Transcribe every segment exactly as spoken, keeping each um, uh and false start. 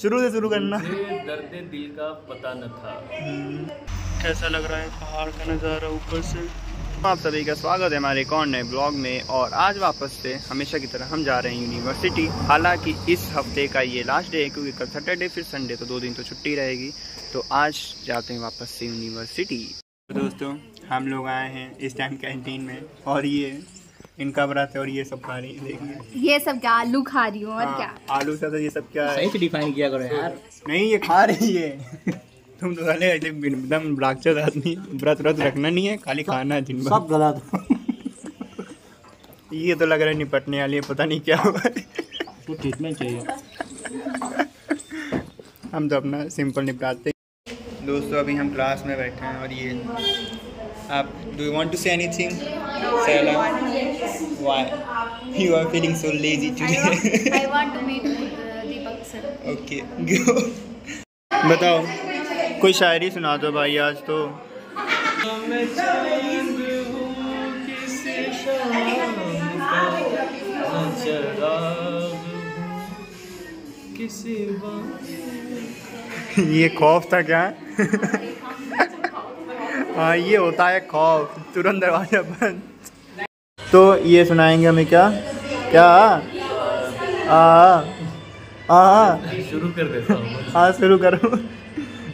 शुरू से शुरू करना। दर्द दिल का पता न था। कैसा लग रहा है पहाड़ का नज़ारा ऊपर से। आप सभी का स्वागत है हमारे कौन नए ब्लॉग में। और आज वापस से हमेशा की तरह हम जा रहे हैं यूनिवर्सिटी। हालांकि इस हफ्ते का ये लास्ट डे है क्योंकि कल सैटरडे फिर संडे, तो दो दिन तो छुट्टी रहेगी। तो आज जाते हैं वापस से यूनिवर्सिटी। दोस्तों हम लोग आए हैं इस टाइम कैंटीन में और ये इनका बरात है और ये सब खा रही है। देखिए ये सब क्या आलू खा रही हूँ। और हाँ, क्या आलू से ये सब क्या है? डिफाइन किया करो यार। नहीं ये खा रही है। तुम तो साले एकदम ब्राक्चर आदमी। व्रत व्रत रखना नहीं है, खाली खाना है दिन भर। सब गलत। ये तो लग रहा है निपटने वाली है, पता नहीं क्या हुआ। तो ट्रीटमेंट चाहिए। हम तो अपना सिंपल निपटाते। दोस्तों अभी हम क्लास में बैठे हैं और ये आप do you want to say anything? Why you are feeling so lazy today? I want to meet Deepak sir. Okay बताओ कोई शायरी सुना दो भाई आज तो। ये खौफ था क्या? हाँ ये होता है खौफ, तुरंत दरवाजा बंद। तो ये सुनाएंगे हमें क्या क्या आ आ शुरू कर देता हूँ। हाँ शुरू करो,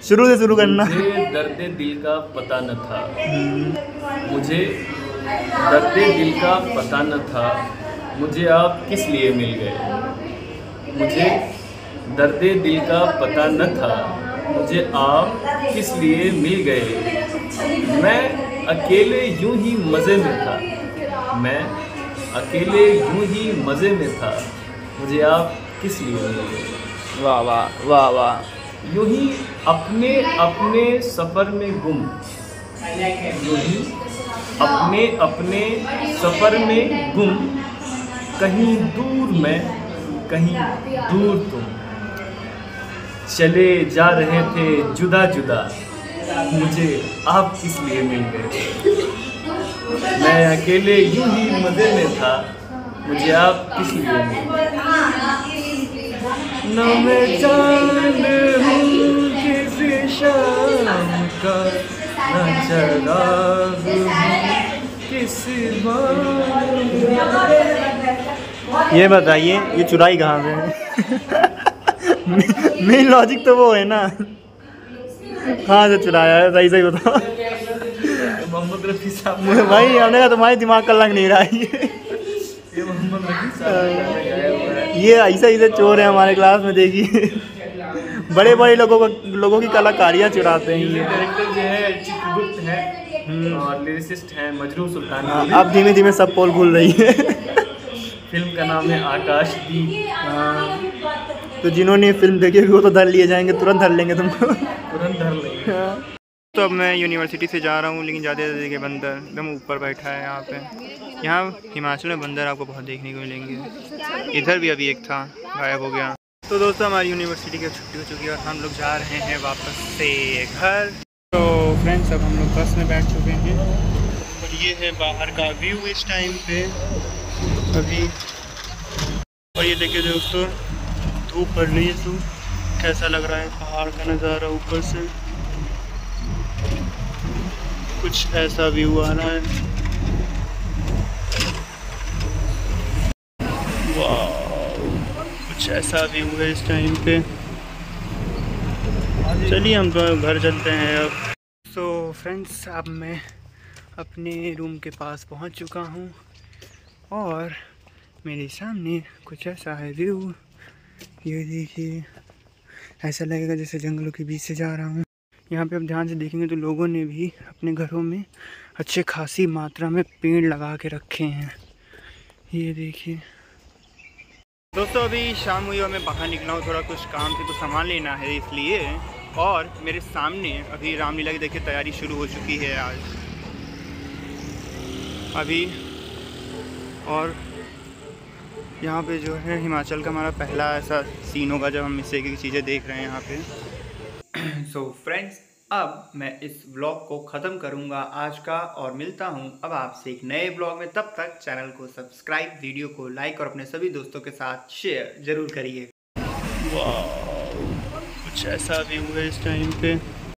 शुरू से शुरू करना। मुझे दर्दे दिल का पता न था, मुझे दर्दे दिल का पता न था, मुझे आप किस लिए मिल गए। मुझे दर्दे दिल का पता न था, मुझे आप किस लिए मिल गए। मैं अकेले यूं ही मज़े में था, मैं अकेले यूं ही मज़े में था, मुझे आप किस लिए मिल गए। वाह वाह वाह वाह। यूं ही अपने अपने सफ़र में गुम, यूं ही अपने अपने सफ़र में गुम, कहीं दूर मैं कहीं दूर तुम, चले जा रहे थे जुदा जुदा, मुझे आप किस लिए मिल गए। मैं अकेले यूं ही मज़े में था, मुझे आप किस लिए मिल गए। ना मैं चांद हूँ किसी शाम का, ना चराग किसी बार। ये बताइए ये चुराई कहाँ से? मेन लॉजिक तो वो है ना, कहाँ से चुराया है, सही सही बताओ। मोहम्मद रफ़ी साहब भाई, हमने कहा तुम्हारे दिमाग का लग नहीं रहा है। ये मोहम्मद रफ़ी साहब, ये ऐसा ऐसे चोर है हमारे क्लास में। देखिए बड़े बड़े लोगों को लोगों की कलाकारियाँ चुराते हैं। ये डायरेक्टर जो है चित्रगुप्त है और लिरिसिस्ट हैं मजरूह सुल्तानपुरी। अब धीमे धीमे सब पोल भूल रही है। फिल्म का नाम है आकाश की। तो जिन्होंने फिल्म देखी होगी वो तो धर लिए जाएंगे, तुरंत धर लेंगे तुमको, तुरंत धर लेंगे। तो अब मैं यूनिवर्सिटी से जा रहा हूँ लेकिन ज़्यादा ज़्यादा के बंदर एकदम ऊपर बैठा है यहाँ पे। यहाँ हिमाचल में बंदर आपको बहुत देखने को मिलेंगे। इधर भी अभी एक था, गायब हो गया। तो दोस्तों हमारी यूनिवर्सिटी की छुट्टी हो चुकी है और हम लोग जा रहे हैं वापस से घर। तो फ्रेंड्स अब हम लोग बस में बैठ चुके हैं और ये है बाहर का व्यू इस टाइम पे अभी। और ये देखिए दोस्तों धूप पड़ रही है, धूप कैसा लग रहा है पहाड़ का नज़ारा ऊपर से। कुछ ऐसा व्यू आ रहा है, वाव कुछ ऐसा व्यू है इस टाइम पे। चलिए हम तो घर चलते हैं अब। सो फ्रेंड्स अब मैं अपने रूम के पास पहुंच चुका हूं और मेरे सामने कुछ ऐसा है व्यू, ये देखिए। ऐसा लगेगा जैसे जंगलों के बीच से जा रहा हूं। यहाँ पे आप ध्यान से देखेंगे तो लोगों ने भी अपने घरों में अच्छे खासी मात्रा में पेड़ लगा के रखे हैं, ये देखिए। दोस्तों अभी शाम हुई और मैं बाहर निकला हूँ, थोड़ा कुछ काम से तो सामान लेना है इसलिए। और मेरे सामने अभी रामलीला की देखिए तैयारी शुरू हो चुकी है आज अभी। और यहाँ पे जो है हिमाचल का हमारा पहला ऐसा सीन होगा जब हम इससे एक चीज़ें देख रहे हैं यहाँ पे। सो so फ्रेंड्स अब मैं इस ब्लॉग को ख़त्म करूंगा आज का और मिलता हूं अब आपसे एक नए ब्लॉग में। तब तक चैनल को सब्सक्राइब, वीडियो को लाइक और अपने सभी दोस्तों के साथ शेयर ज़रूर करिए। वाह। कुछ ऐसा व्यू है इस टाइम पे।